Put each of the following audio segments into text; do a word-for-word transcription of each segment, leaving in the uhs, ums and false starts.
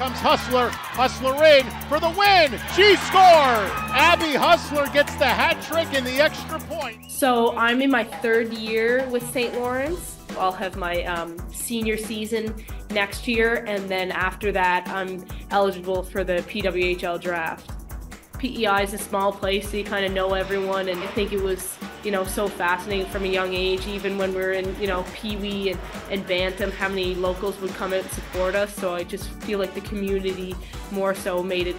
comes Hustler. Hustler in for the win. She scores. Abby Hustler gets the hat trick and the extra point. So I'm in my third year with Saint Lawrence. I'll have my um, senior season next year, and then after that I'm eligible for the P W H L draft. P E I is a small place, so you kind of know everyone, and I think it was, you know, so fascinating from a young age, even when we were in, you know, Pee Wee and, and Bantam, how many locals would come out and support us. So I just feel like the community more so made it,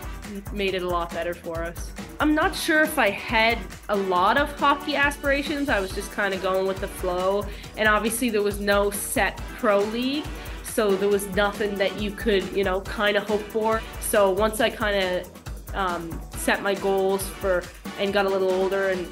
made it a lot better for us. I'm not sure if I had a lot of hockey aspirations. I was just kind of going with the flow, and obviously there was no set pro league. So there was nothing that you could, you know, kind of hope for. So once I kind of um, set my goals for and got a little older and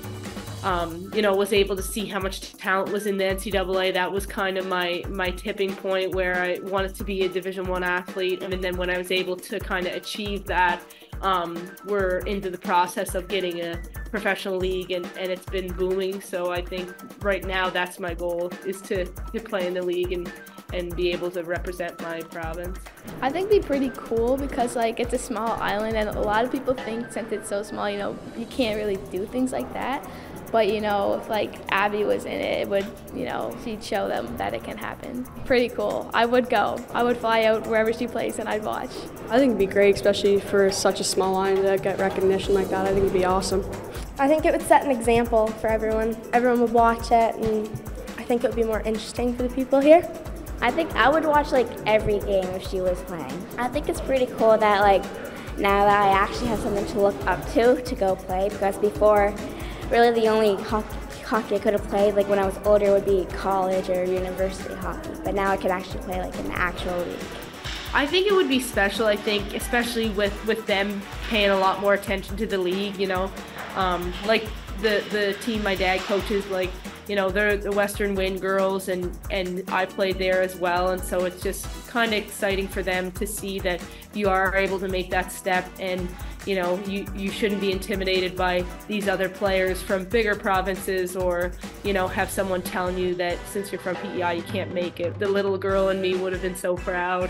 Um, you know, was able to see how much talent was in the N C double A. That was kind of my my tipping point, where I wanted to be a Division one athlete. And then when I was able to kind of achieve that, um, we're into the process of getting a professional league, and, and it's been booming. So I think right now that's my goal, is to, to play in the league and, and be able to represent my province. I think it'd be pretty cool because, like, it's a small island, and a lot of people think since it's so small, you know, you can't really do things like that. But, you know, if, like, Abby was in it, it would, you know, she'd show them that it can happen. Pretty cool. I would go. I would fly out wherever she plays, and I'd watch. I think it'd be great, especially for such a small island, to get recognition like that. I think it'd be awesome. I think it would set an example for everyone. Everyone would watch it, and I think it would be more interesting for the people here. I think I would watch, like, every game if she was playing. I think it's pretty cool that, like, now that I actually have something to look up to to go play, because before, really the only hockey, hockey I could have played, like, when I was older, would be college or university hockey, but now I could actually play, like, in the actual league. I think it would be special, I think, especially with, with them paying a lot more attention to the league, you know. Um, like the, the team my dad coaches, like, you know, they're the Western Wind girls, and, and I played there as well, and so it's just kind of exciting for them to see that you are able to make that step, and, you know, you, you shouldn't be intimidated by these other players from bigger provinces, or, you know, have someone telling you that since you're from P E I, you can't make it. The little girl in me would have been so proud.